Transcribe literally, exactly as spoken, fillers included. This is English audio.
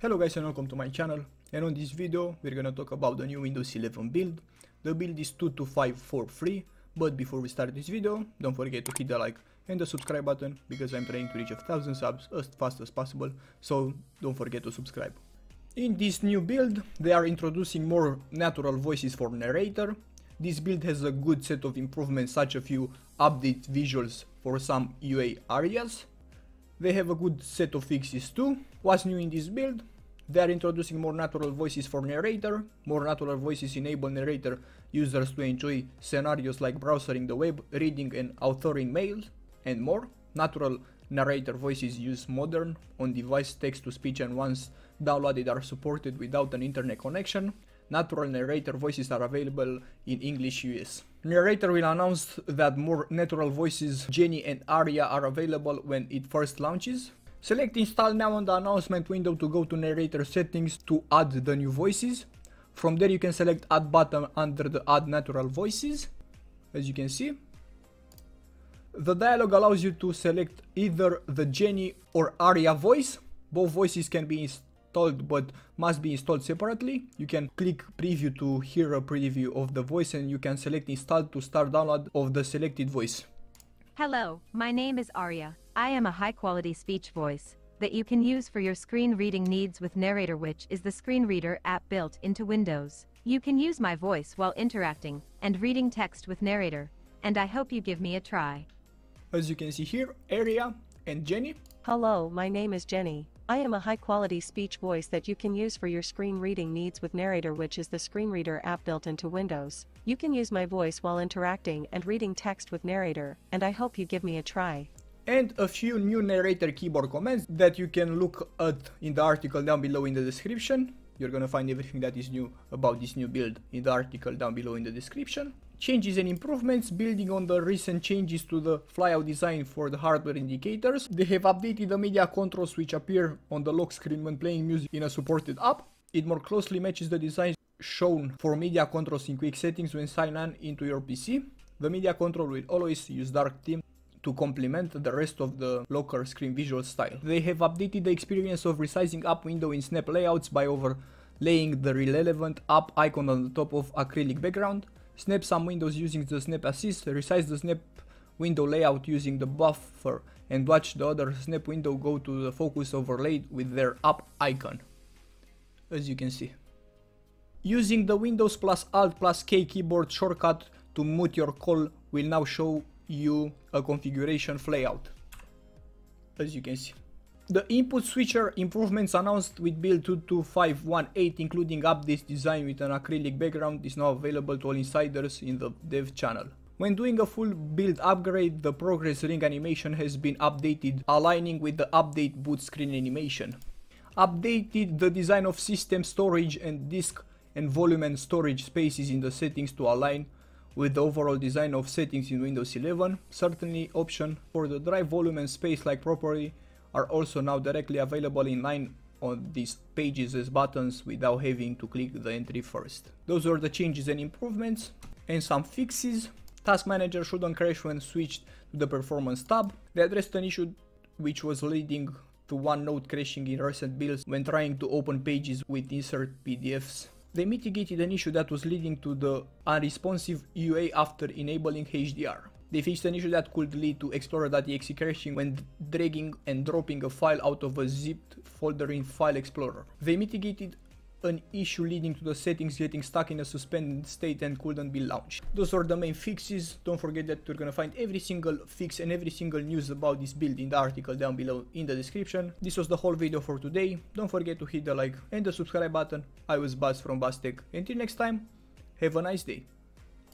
Hello guys and welcome to my channel, and on this video we're gonna talk about the new Windows eleven build. The build is two two five four three, but before we start this video, don't forget to hit the like and the subscribe button, because I'm trying to reach a thousand subs as fast as possible, so don't forget to subscribe. In this new build, they are introducing more natural voices for Narrator. This build has a good set of improvements, such a few update visuals for some U I areas. They have a good set of fixes too. What's new in this build? They are introducing more natural voices for Narrator. More natural voices enable Narrator users to enjoy scenarios like browsing the web, reading and authoring mail, and more. Natural Narrator voices use modern, on-device text-to-speech, and once downloaded are supported without an internet connection. Natural Narrator voices are available in English U S. Narrator will announce that more natural voices, Jenny and Aria, are available when it first launches. Select install now on the announcement window to go to Narrator settings to add the new voices. From there you can select add button under the add natural voices, as you can see. The dialog allows you to select either the Jenny or Aria voice. Both voices can be installed, but must be installed separately. You can click preview to hear a preview of the voice, and you can select install to start download of the selected voice. Hello, my name is Aria. I am a high quality speech voice that you can use for your screen reading needs with Narrator, which is the screen reader app built into Windows. You can use my voice while interacting and reading text with Narrator, and I hope you give me a try. As you can see here, Aria and Jenny. Hello, my name is Jenny. I am a high-quality speech voice that you can use for your screen reading needs with Narrator, which is the screen reader app built into Windows. You can use my voice while interacting and reading text with Narrator, and I hope you give me a try. And a few new Narrator keyboard commands that you can look at in the article down below in the description. You're gonna find everything that is new about this new build in the article down below in the description. Changes and improvements. Building on the recent changes to the flyout design for the hardware indicators, they have updated the media controls which appear on the lock screen when playing music in a supported app. It more closely matches the design shown for media controls in quick settings when sign on into your P C. The media control will always use dark theme to complement the rest of the locker screen visual style. They have updated the experience of resizing up window in snap layouts by overlaying the relevant app icon on the top of acrylic background. Snap some windows using the snap assist, resize the snap window layout using the buffer, and watch the other snap window go to the focus overlaid with their up icon, as you can see. Using the Windows plus Alt plus K keyboard shortcut to mute your call will now show you a configuration flyout, as you can see. The input switcher improvements announced with build two two five one eight, including updates design with an acrylic background, is now available to all insiders in the dev channel. When doing a full build upgrade, the progress ring animation has been updated, aligning with the update boot screen animation. Updated the design of system storage and disk and volume and storage spaces in the settings to align with the overall design of settings in Windows eleven. Certainly option for the drive volume and space like property are also now directly available in line on these pages as buttons without having to click the entry first. Those were the changes and improvements. And some fixes. Task Manager shouldn't crash when switched to the Performance tab. They addressed an issue which was leading to OneNote crashing in recent builds when trying to open pages with insert P D Fs. They mitigated an issue that was leading to the unresponsive U I after enabling H D R. They fixed an issue that could lead to Explorer.exe crashing when dragging and dropping a file out of a zipped folder in File Explorer. They mitigated an issue leading to the settings getting stuck in a suspended state and couldn't be launched. Those are the main fixes. Don't forget that you're gonna find every single fix and every single news about this build in the article down below in the description. This was the whole video for today. Don't forget to hit the like and the subscribe button. I was Buzz from BuzzTech. Until next time, have a nice day.